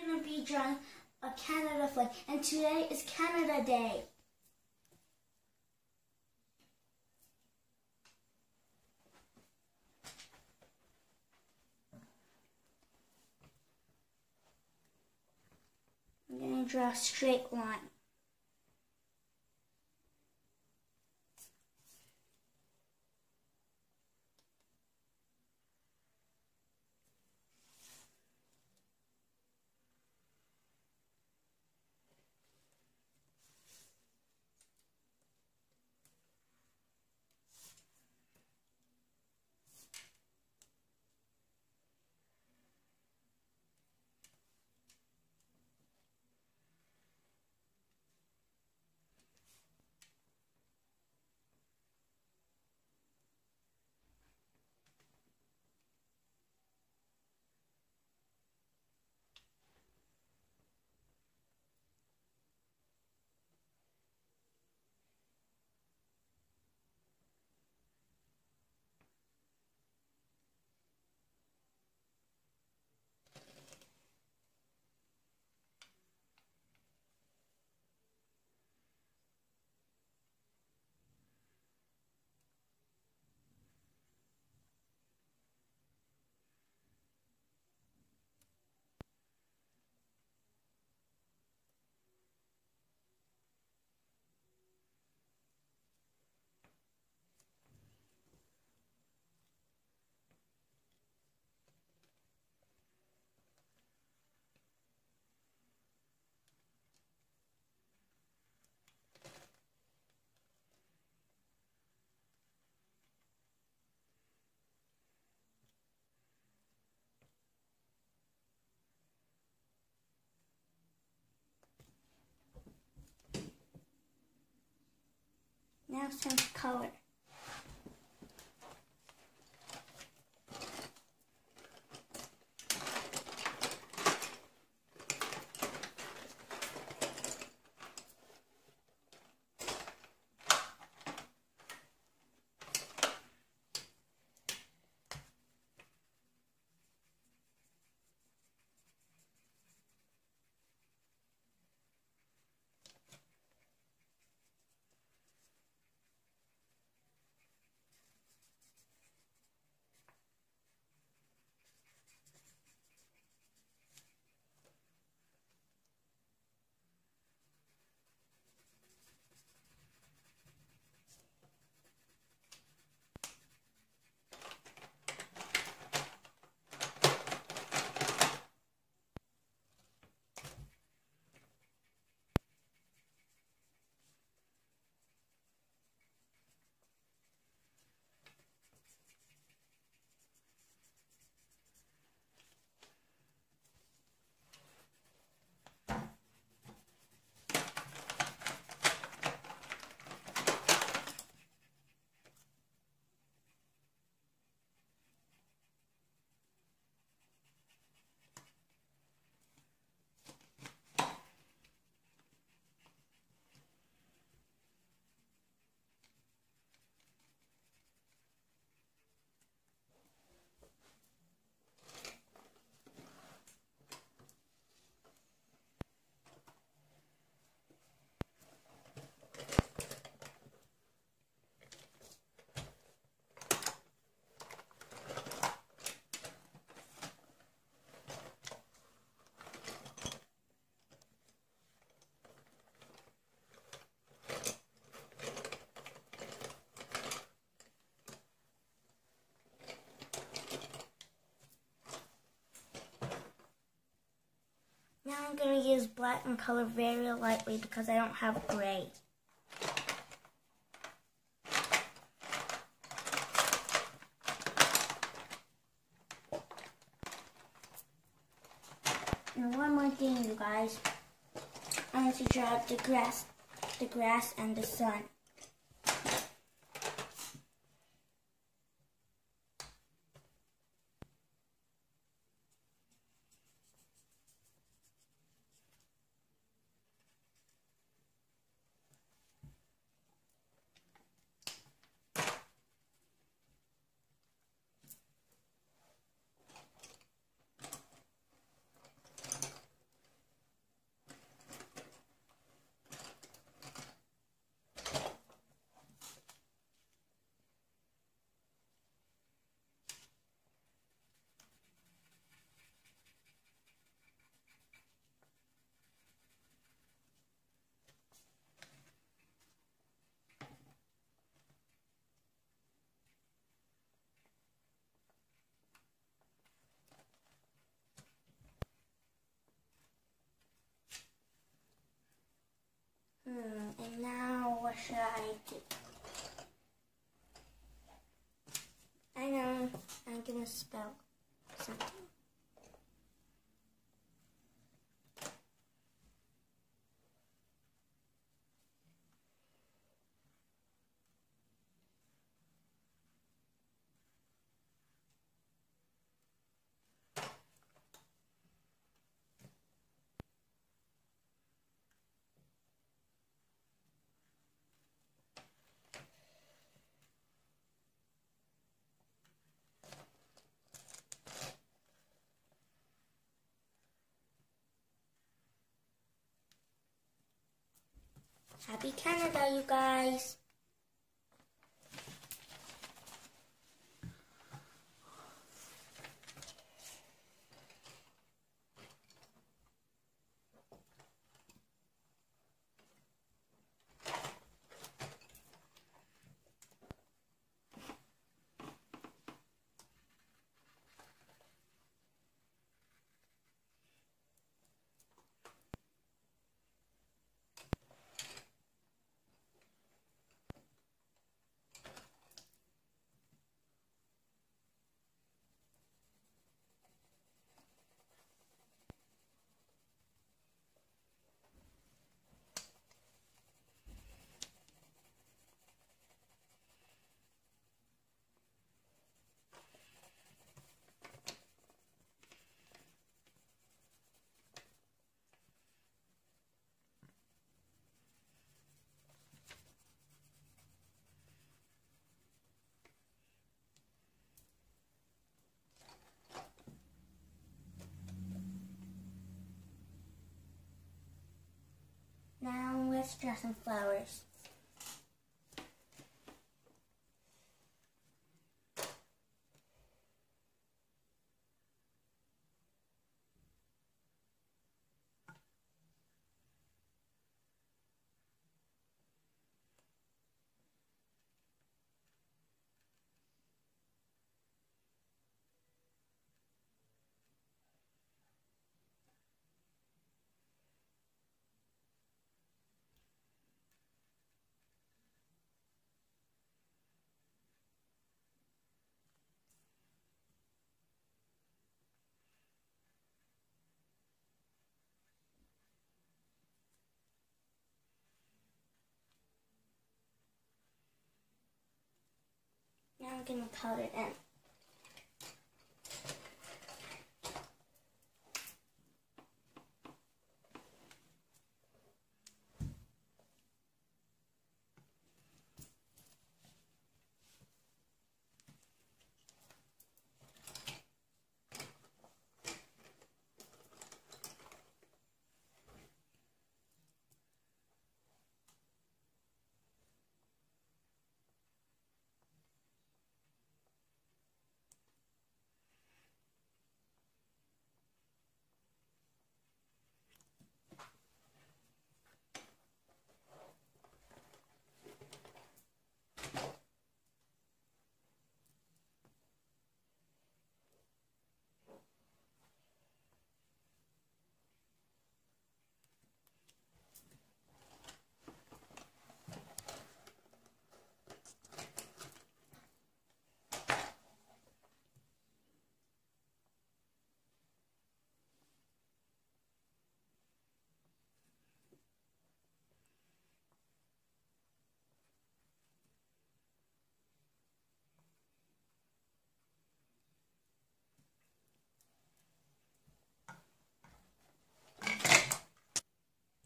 I'm going to be drawing a Canada flag, and today is Canada Day. I'm going to draw a straight line. Now it's time to color. Now I'm going to use black and color very lightly because I don't have gray. And one more thing, you guys. I want to draw out the grass and the sun. what should I do? I know, I'm gonna spell something. Happy Canada, you guys. Draw some flowers. Now I'm going to color it in.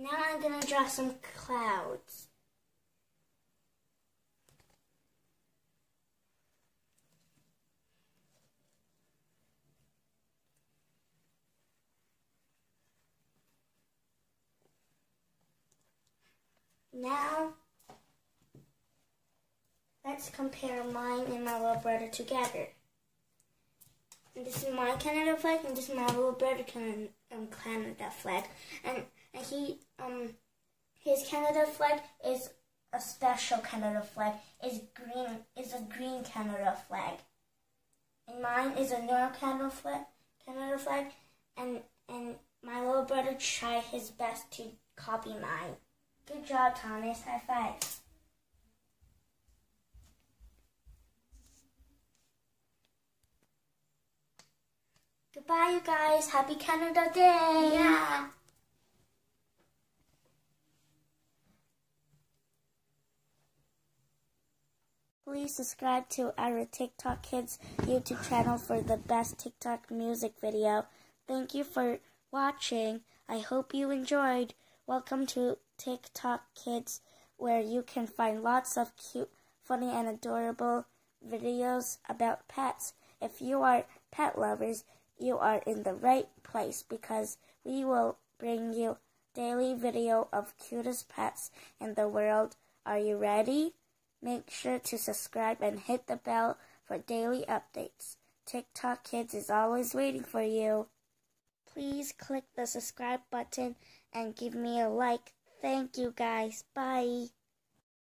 Now I'm going to draw some clouds. Now, let's compare mine and my little brother together. And this is my Canada flag, and this is my little brother Canada flag. And he, his Canada flag is a special Canada flag. It's a green Canada flag. And mine is a normal Canada flag. And my little brother tried his best to copy mine. Good job, Thomas. High five. Goodbye, you guys. Happy Canada Day. Yeah. Please subscribe to our TikTok Kids YouTube channel for the best TikTok music video. Thank you for watching. I hope you enjoyed. Welcome to TikTok Kids, where you can find lots of cute, funny, and adorable videos about pets. If you are pet lovers, you are in the right place, because we will bring you daily video of cutest pets in the world. Are you ready? Make sure to subscribe and hit the bell for daily updates. TikTok Kids is always waiting for you. Please click the subscribe button and give me a like. Thank you, guys. Bye.